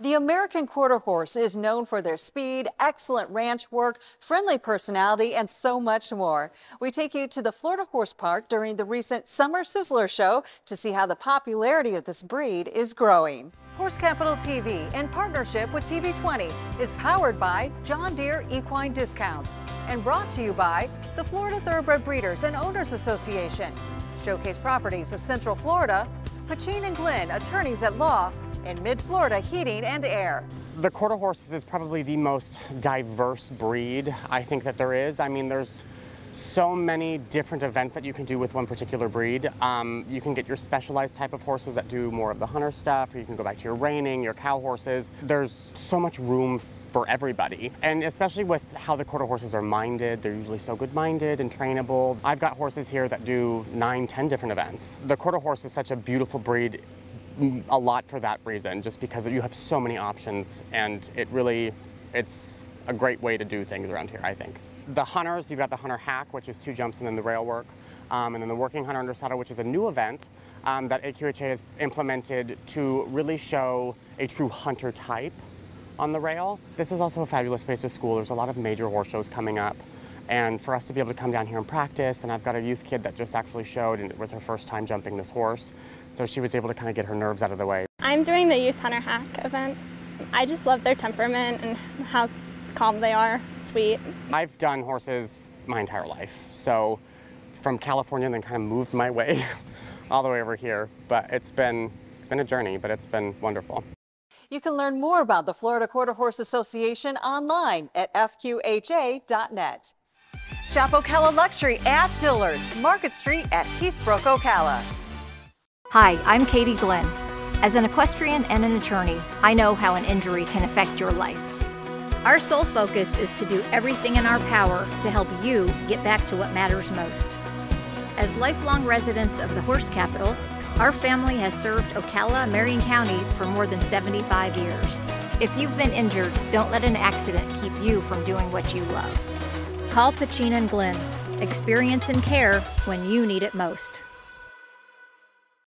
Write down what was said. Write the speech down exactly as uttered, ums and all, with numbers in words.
The American Quarter Horse is known for their speed, excellent ranch work, friendly personality, and so much more. We take you to the Florida Horse Park during the recent Summer Sizzler Show to see how the popularity of this breed is growing. Horse Capital T V, in partnership with T V twenty, is powered by John Deere Equine Discounts and brought to you by the Florida Thoroughbred Breeders and Owners Association, Showcase Properties of Central Florida, Katie Glenn, attorneys at law, in Mid-Florida Heating and Air. The Quarter Horse is probably the most diverse breed I think that there is. I mean, there's so many different events that you can do with one particular breed. Um, you can get your specialized type of horses that do more of the hunter stuff, or you can go back to your reining, your cow horses. There's so much room for everybody. And especially with how the Quarter Horses are minded, they're usually so good-minded and trainable. I've got horses here that do nine, ten different events. The Quarter Horse is such a beautiful breed a lot for that reason, just because you have so many options, and it really, it's a great way to do things around here, I think. The hunters, you've got the hunter hack, which is two jumps and then the rail work, um, and then the working hunter under saddle, which is a new event um, that A Q H A has implemented to really show a true hunter type on the rail. This is also a fabulous space to school. There's a lot of major horse shows coming up, and for us to be able to come down here and practice, and I've got a youth kid that just actually showed, and it was her first time jumping this horse, so she was able to kind of get her nerves out of the way. I'm doing the Youth Hunter Hack events. I just love their temperament and how calm they are, sweet. I've done horses my entire life, so from California and then kind of moved my way all the way over here, but it's been, it's been a journey, but it's been wonderful. You can learn more about the Florida Quarter Horse Association online at f q h a dot net. Shop Ocala Luxury at Dillard's, Market Street at Heath Brook, Ocala. Hi, I'm Katie Glenn. As an equestrian and an attorney, I know how an injury can affect your life. Our sole focus is to do everything in our power to help you get back to what matters most. As lifelong residents of the Horse Capital, our family has served Ocala, Marion County for more than seventy-five years. If you've been injured, don't let an accident keep you from doing what you love. Call Pacina and Glenn. Experience and care when you need it most.